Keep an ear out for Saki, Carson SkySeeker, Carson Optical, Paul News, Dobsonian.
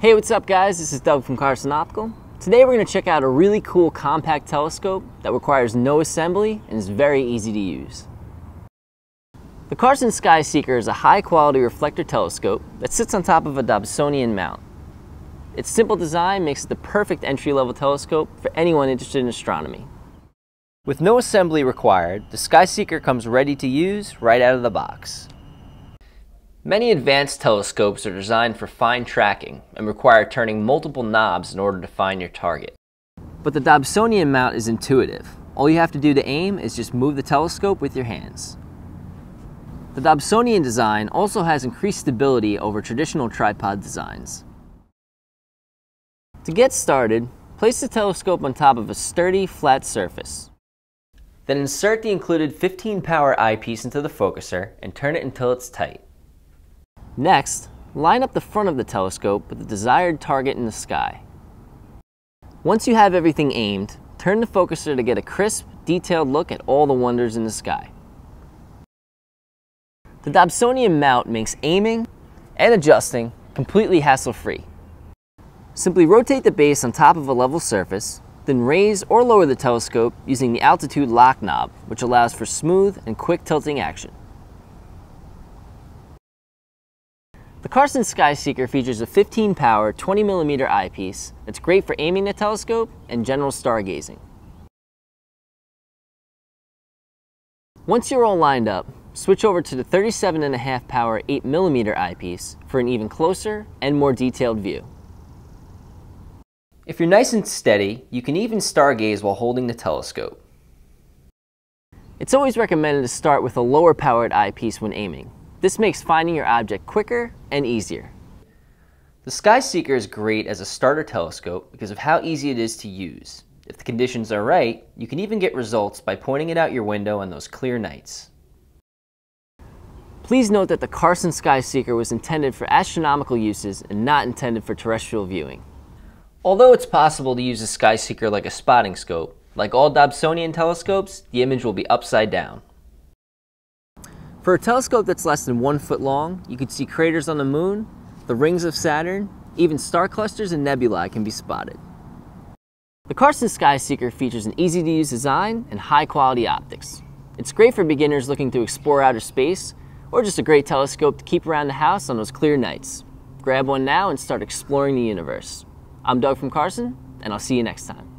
Hey, what's up guys? This is Doug from Carson Optical. Today we're going to check out a really cool compact telescope that requires no assembly and is very easy to use. The Carson SkySeeker is a high quality reflector telescope that sits on top of a Dobsonian mount. Its simple design makes it the perfect entry-level telescope for anyone interested in astronomy. With no assembly required, the SkySeeker comes ready to use right out of the box. Many advanced telescopes are designed for fine tracking and require turning multiple knobs in order to find your target. But the Dobsonian mount is intuitive. All you have to do to aim is just move the telescope with your hands. The Dobsonian design also has increased stability over traditional tripod designs. To get started, place the telescope on top of a sturdy, flat surface. Then insert the included 15-power eyepiece into the focuser and turn it until it's tight. Next, line up the front of the telescope with the desired target in the sky. Once you have everything aimed, turn the focuser to get a crisp, detailed look at all the wonders in the sky. The Dobsonian mount makes aiming and adjusting completely hassle-free. Simply rotate the base on top of a level surface, then raise or lower the telescope using the altitude lock knob, which allows for smooth and quick tilting action. The Carson SkySeeker features a 15-power, 20mm eyepiece that's great for aiming the telescope and general stargazing. Once you're all lined up, switch over to the 37.5-power, 8mm eyepiece for an even closer and more detailed view. If you're nice and steady, you can even stargaze while holding the telescope. It's always recommended to start with a lower-powered eyepiece when aiming. This makes finding your object quicker and easier. The SkySeeker is great as a starter telescope because of how easy it is to use. If the conditions are right, you can even get results by pointing it out your window on those clear nights. Please note that the Carson SkySeeker was intended for astronomical uses and not intended for terrestrial viewing. Although it's possible to use the SkySeeker like a spotting scope, like all Dobsonian telescopes, the image will be upside down. For a telescope that's less than 1 foot long, you can see craters on the moon, the rings of Saturn, even star clusters and nebulae can be spotted. The Carson SkySeeker features an easy-to-use design and high-quality optics. It's great for beginners looking to explore outer space, or just a great telescope to keep around the house on those clear nights. Grab one now and start exploring the universe. I'm Doug from Carson, and I'll see you next time.